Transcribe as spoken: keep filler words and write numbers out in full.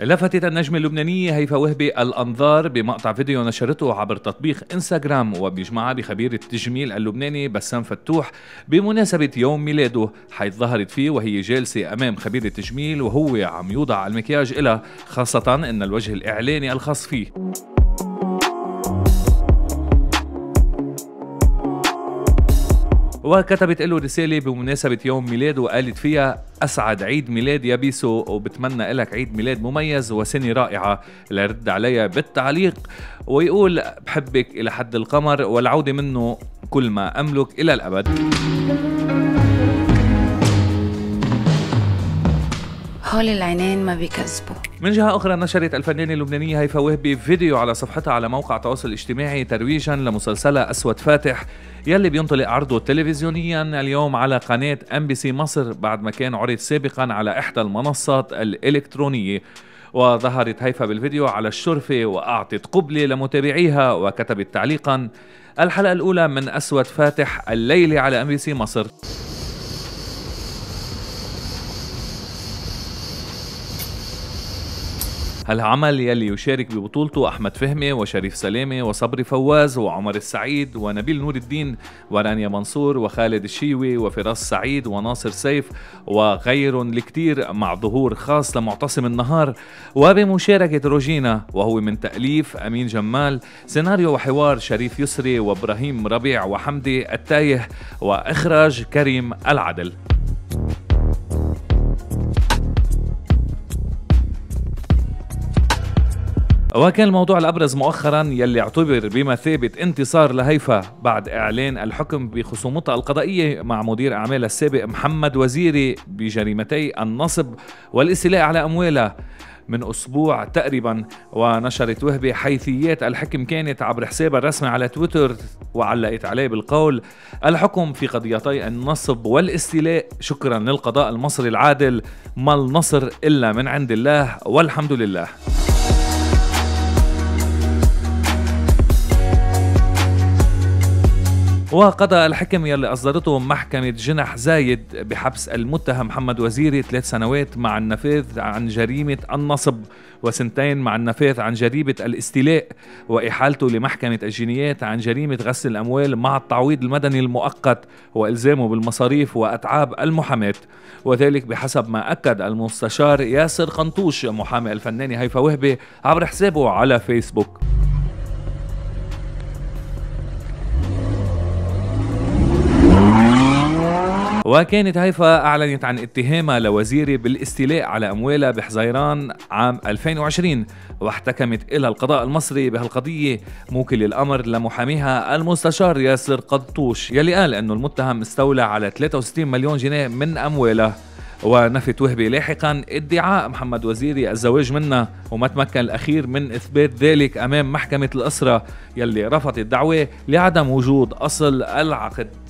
لفتت النجمة اللبنانية هيفا وهبي الأنظار بمقطع فيديو نشرته عبر تطبيق انستغرام وبيجمعها بخبير التجميل اللبناني بسام فتوح بمناسبة يوم ميلاده، حيث ظهرت فيه وهي جالسة أمام خبير التجميل وهو عم يوضع المكياج إلها، خاصة أن الوجه الإعلاني الخاص فيه. وكتبت له رسالة بمناسبة يوم ميلاده وقالت فيها: أسعد عيد ميلاد يا بيسو، وبتمنى لك عيد ميلاد مميز وسنة رائعة. لرد عليها بالتعليق ويقول: بحبك إلى حد القمر والعودة منه كل ما أملك إلى الأبد. هول العنان ما بيكذبوا. من جهة أخرى، نشرت الفنانة اللبنانية هيفا وهبي فيديو على صفحتها على موقع التواصل الاجتماعي ترويجا لمسلسلها أسود فاتح يلي بينطلق عرضه تلفزيونيا اليوم على قناة ام بي سي مصر، بعد ما كان عرض سابقا على إحدى المنصات الإلكترونية. وظهرت هيفا بالفيديو على الشرفة وأعطت قبلة لمتابعيها وكتبت تعليقا: الحلقة الأولى من أسود فاتح الليلة على ام بي سي مصر. هالعمل يلي يشارك ببطولته أحمد فهمي وشريف سلامة وصبري فواز وعمر السعيد ونبيل نور الدين ورانيا منصور وخالد الشيوي وفراس سعيد وناصر سيف وغيرهم الكتير، مع ظهور خاص لمعتصم النهار وبمشاركة روجينا، وهو من تأليف أمين جمال، سيناريو وحوار شريف يسري وإبراهيم ربيع وحمدي التايه، وإخراج كريم العدل. وكان الموضوع الأبرز مؤخرا يلي اعتبر بمثابة انتصار لهيفا بعد إعلان الحكم بخصومتها القضائية مع مدير أعمالها السابق محمد وزيري بجريمتي النصب والاستيلاء على أموالها من أسبوع تقريبا. ونشرت وهبي حيثيات الحكم كانت عبر حسابها الرسمي على تويتر وعلقت عليه بالقول: الحكم في قضيتي النصب والاستيلاء شكرا للقضاء المصري العادل، ما النصر إلا من عند الله والحمد لله. وقضى الحكم يلي أصدرته محكمة جنح زايد بحبس المتهم محمد وزيري ثلاث سنوات مع النفاذ عن جريمة النصب وسنتين مع النفاذ عن جريمة الاستيلاء، وإحالته لمحكمة الجنايات عن جريمة غسل الأموال مع التعويض المدني المؤقت وإلزامه بالمصاريف وأتعاب المحاماة، وذلك بحسب ما أكد المستشار ياسر قنطوش محامي الفنانة هيفا وهبي عبر حسابه على فيسبوك. وكانت هيفا أعلنت عن اتهامها لوزيري بالاستيلاء على أموالها بحزيران عام ألفين وعشرين، واحتكمت إلى القضاء المصري بهالقضية، موكل الأمر لمحاميها المستشار ياسر قنطوش يلي قال أنه المتهم استولى على ثلاثة وستين مليون جنيه من أموالها. ونفت وهبي لاحقا ادعاء محمد وزيري الزواج منها، وما تمكن الأخير من إثبات ذلك أمام محكمة الأسرة يلي رفضت الدعوة لعدم وجود أصل العقد.